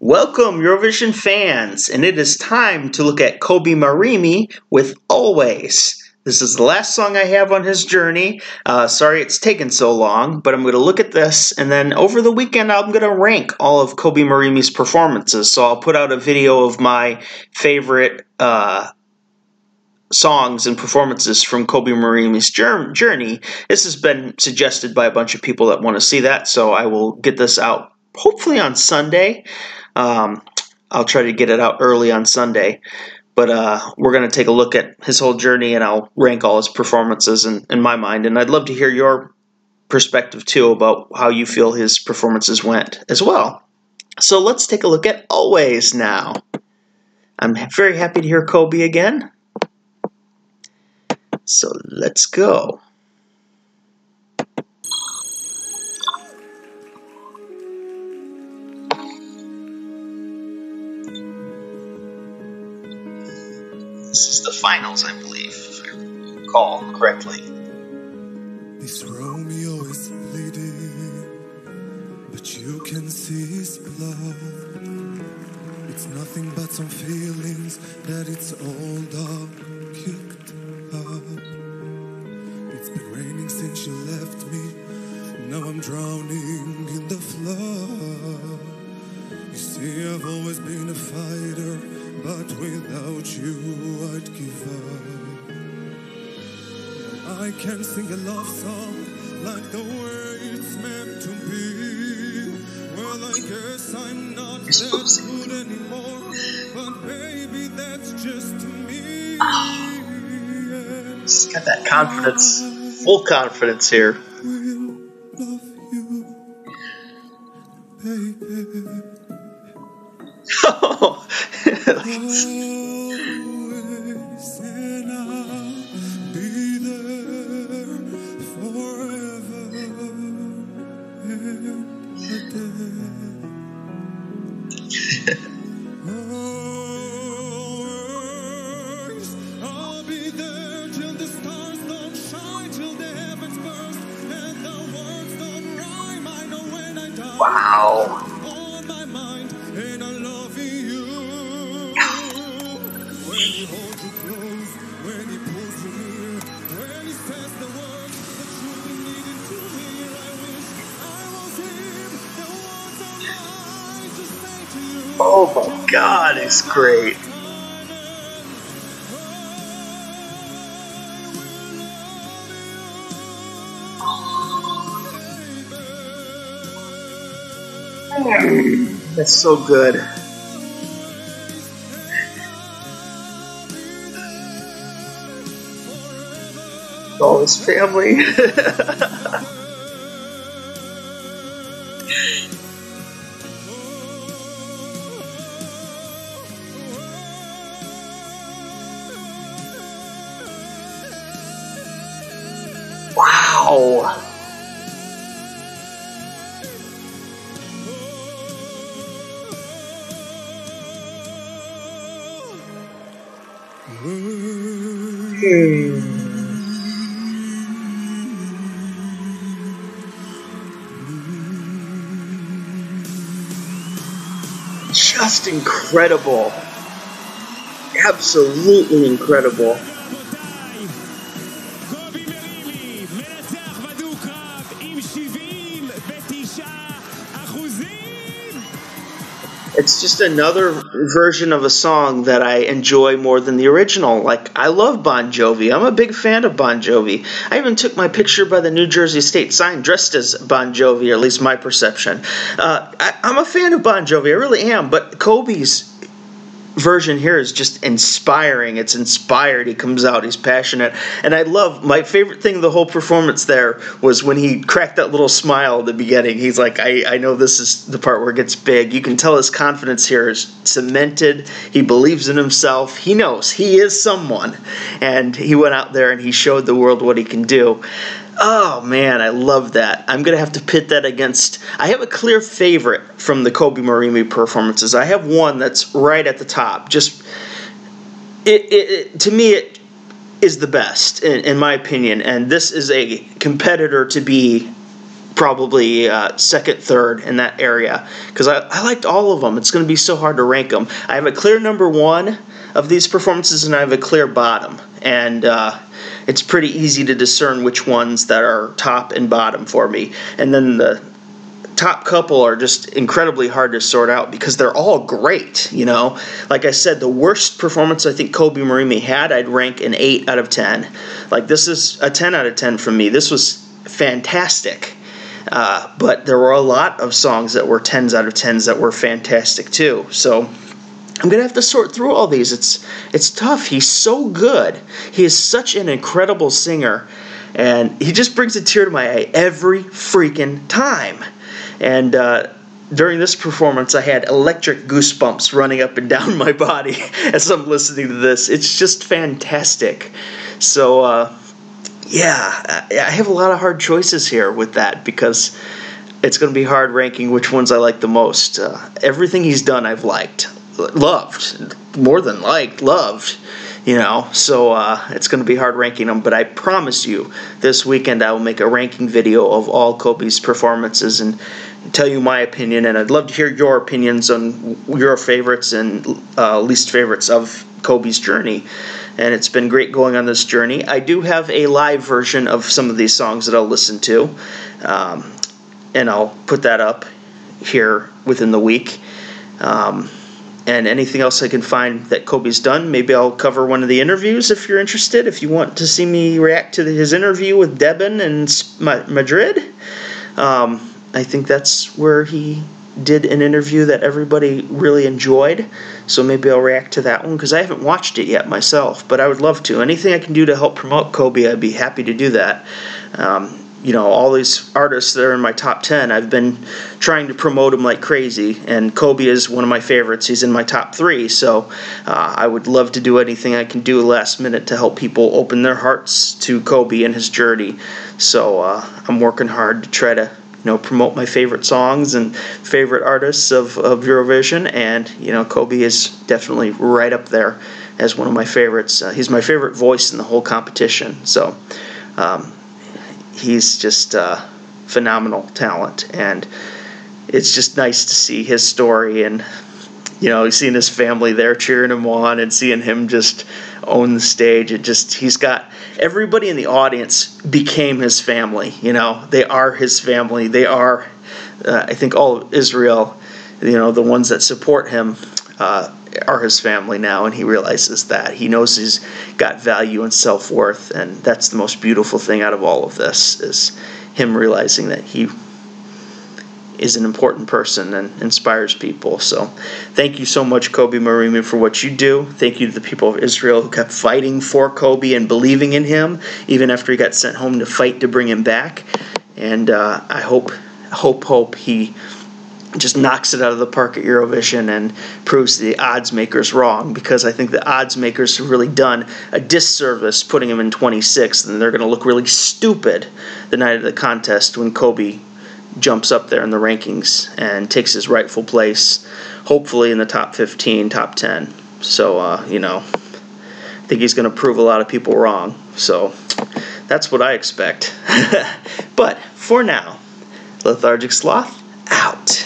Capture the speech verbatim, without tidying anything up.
Welcome, Eurovision fans, and it is time to look at Kobi Marimi with Always. This is the last song I have on his journey. Uh, sorry it's taken so long, but I'm going to look at this, and then over the weekend I'm going to rank all of Kobi Marimi's performances, so I'll put out a video of my favorite uh, songs and performances from Kobi Marimi's journey. This has been suggested by a bunch of people that want to see that, so I will get this out hopefully on Sunday. Um, I'll try to get it out early on Sunday. But uh, we're going to take a look at his whole journey, and I'll rank all his performances in, in my mind. And I'd love to hear your perspective, too, about how you feel his performances went as well. So let's take a look at Always now. I'm very happy to hear Kobi again. So let's go. This is the finals, I believe, if I recall correctly. This Romeo is bleeding, but you can see his blood. It's nothing but some feelings that it's all done, kicked up. It's been raining since you left me, now I'm drowning in the flood. You see, I've always been a fighter, but without you, I'd give up. I can sing a love song like the way it's meant to be. Well, I guess I'm not that good anymore, but baby, that's just me. Oh. Just got that confidence, full confidence here. Oh, always, and I'll be there forever and a day. Always, I'll be there till the stars don't shine, till the heavens burst and the words don't rhyme. I know when I die. Wow. Oh my God, it's great. That's so good. All his family. Wow. Hmm. Just incredible. Absolutely incredible. It's just another version of a song that I enjoy more than the original. Like, I love Bon Jovi. I'm a big fan of Bon Jovi. I even took my picture by the New Jersey State sign dressed as Bon Jovi, or at least my perception. Uh, I, I'm a fan of Bon Jovi. I really am. But Kobi's version here is just inspiring. It's inspired. He comes out. He's passionate. And I love, my favorite thing of the whole performance there was when he cracked that little smile at the beginning. He's like, I, I know this is the part where it gets big. You can tell his confidence here is cemented. He believes in himself. He knows he is someone. And he went out there and he showed the world what he can do. Oh, man, I love that. I'm going to have to pit that against... I have a clear favorite from the Kobi Marimi performances. I have one that's right at the top. Just, it, it, it to me, it is the best, in, in my opinion. And this is a competitor to be probably uh, second, third in that area, because I, I liked all of them. It's going to be so hard to rank them. I have a clear number one of these performances, and I have a clear bottom, and uh, it's pretty easy to discern which ones that are top and bottom for me. And then the top couple are just incredibly hard to sort out because they're all great, you know. Like I said, the worst performance I think Kobi Marimi had, I'd rank an eight out of ten. Like, this is a ten out of ten from me. This was fantastic. Uh, but there were a lot of songs that were tens out of tens that were fantastic too. So I'm going to have to sort through all these. It's, it's tough. He's so good. He is such an incredible singer. And he just brings a tear to my eye every freaking time. And uh, during this performance, I had electric goosebumps running up and down my body as I'm listening to this. It's just fantastic. So, uh, yeah, I have a lot of hard choices here with that, because it's going to be hard ranking which ones I like the most. Uh, everything he's done I've liked. Loved. More than liked. Loved. You know, so uh, it's going to be hard ranking them, but I promise you, this weekend I will make a ranking video of all Kobi's performances and tell you my opinion, and I'd love to hear your opinions on your favorites and uh, least favorites of Kobi's journey. And it's been great going on this journey. I do have a live version of some of these songs that I'll listen to, um, and I'll put that up here within the week. Um, And anything else I can find that Kobi's done, maybe I'll cover one of the interviews if you're interested. If you want to see me react to his interview with Deben in Madrid, um, I think that's where he did an interview that everybody really enjoyed. So maybe I'll react to that one, because I haven't watched it yet myself, but I would love to. Anything I can do to help promote Kobi, I'd be happy to do that. Um, You know, all these artists that are in my top ten, I've been trying to promote them like crazy, and Kobi is one of my favorites. He's in my top three, so uh, I would love to do anything I can do last minute to help people open their hearts to Kobi and his journey. So uh, I'm working hard to try to, you know, promote my favorite songs and favorite artists of, of Eurovision, and, you know, Kobi is definitely right up there as one of my favorites. Uh, he's my favorite voice in the whole competition, so um he's just uh, phenomenal talent, and it's just nice to see his story, and, you know, seeing his family there cheering him on and seeing him just own the stage. It just, he's got, everybody in the audience became his family, you know. They are his family. They are, uh, I think all of Israel, you know, the ones that support him, uh, are his family now, and he realizes that. He knows he's got value and self-worth, and that's the most beautiful thing out of all of this, is him realizing that he is an important person and inspires people. So thank you so much, Kobi Marimi, for what you do. Thank you to the people of Israel who kept fighting for Kobi and believing in him, even after he got sent home to fight to bring him back. And uh, I hope, hope, hope he just knocks it out of the park at Eurovision and proves the odds makers wrong, because I think the odds makers have really done a disservice putting him in twenty-sixth, and they're going to look really stupid the night of the contest when Kobi jumps up there in the rankings and takes his rightful place, hopefully in the top fifteen, top ten. So, uh, you know, I think he's going to prove a lot of people wrong. So that's what I expect. But for now, Lethargic Sloth, out.